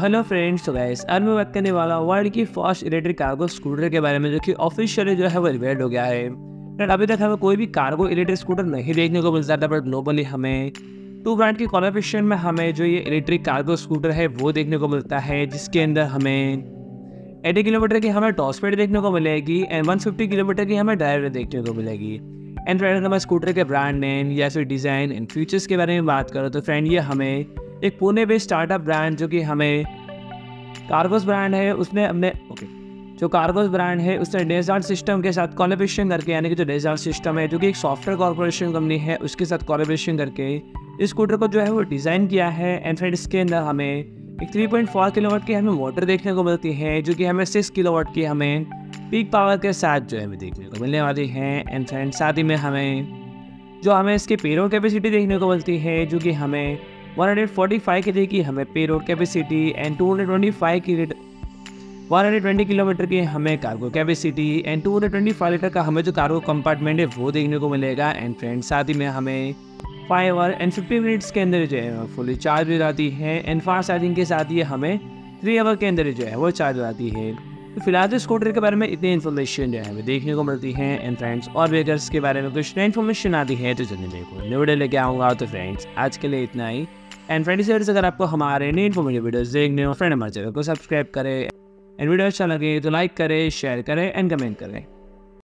Hello friends, तो guys आज मैं बात करने वाला वर्ल्ड की फर्स्ट इलेक्ट्रिक कार्गो स्कूटर के बारे में, जो कि ऑफिशियली जो है वो रिवेल्ड हो गया है। बट अभी तक हमें कोई भी कार्गो इलेक्ट्रिक स्कूटर नहीं देखने को मिलता था, बट ग्लोबली हमें 2 ब्रांड की कोलैबोरेशन में हमें जो ये इलेक्ट्रिक कार्गो स्कूटर है वो देखने को मिलता है, जिसके अंदर हमें 80 किलोमीटर की हमें टॉप स्पीड देखने को मिलेगी एंड 150 किलोमीटर की हमें ड्राइव रेंज देखने को मिलेगी। एंड फ्रेंड, हमें स्कूटर के ब्रांड नेम या फिर डिज़ाइन एंड फीचर्स के बारे में बात करो तो फ्रेंड, ये हमें एक पुणे बेस्ड स्टार्टअप ब्रांड जो कि हमें कार्गोस ब्रांड है उसने डेजर्ट सिस्टम के साथ कोलैबोरेशन करके, यानी कि जो डेजर्ट सिस्टम है जो कि एक सॉफ्टवेयर कॉर्पोरेशन कंपनी है, उसके साथ कोलैबोरेशन करके इस स्कूटर को जो है वो डिज़ाइन किया है। एंड फ्रेंड, इसके अंदर हमें एक 3.4 किलोवाट की हमें मोटर देखने को मिलती है, जो कि हमें 6 किलोवाट की हमें पीक पावर के साथ जो है देखने को मिलने वाली है। एंड फ्रेंड, साथ ही में हमें जो हमें इसकी पेलोड कैपेसिटी देखने को मिलती है, जो कि हमें 145 के जी की हमें पेलोड कैपेसिटी एंड 120 किलोमीटर की हमें कार्गो कैपेसिटी एंड 225 लीटर का हमें जो कार्गो कंपार्टमेंट है वो देखने को मिलेगा। एंड फ्रेंड, साथ ही में हमें 5 आवर एंड 50 मिनट्स के अंदर जो है फुली चार्ज हो जाती है एंड फास्ट चार्जिंग के साथ ये हमें 3 आवर के अंदर जो है वो चार्ज हो जाती है। तो फिलहाल इस स्कूटर के बारे में इतनी इन्फॉर्मेशन जो है हमें देखने को मिलती है। एंड फ्रेंड्स, और वेगर्स के बारे में कुछ नई इन्फॉर्मेशन आती है तो जल्दी देखो नई वीडियो लेके आऊँगा। तो फ्रेंड्स, आज के लिए इतना ही। एंड फ्रेंड्स, अगर आपको हमारे नई इन्फॉर्मेटिव वीडियोस देखने हो फ्रेंड, हमारे चैनल को सब्सक्राइब करें एंड वीडियो अच्छा लगे तो लाइक करें, शेयर करें एंड कमेंट करें।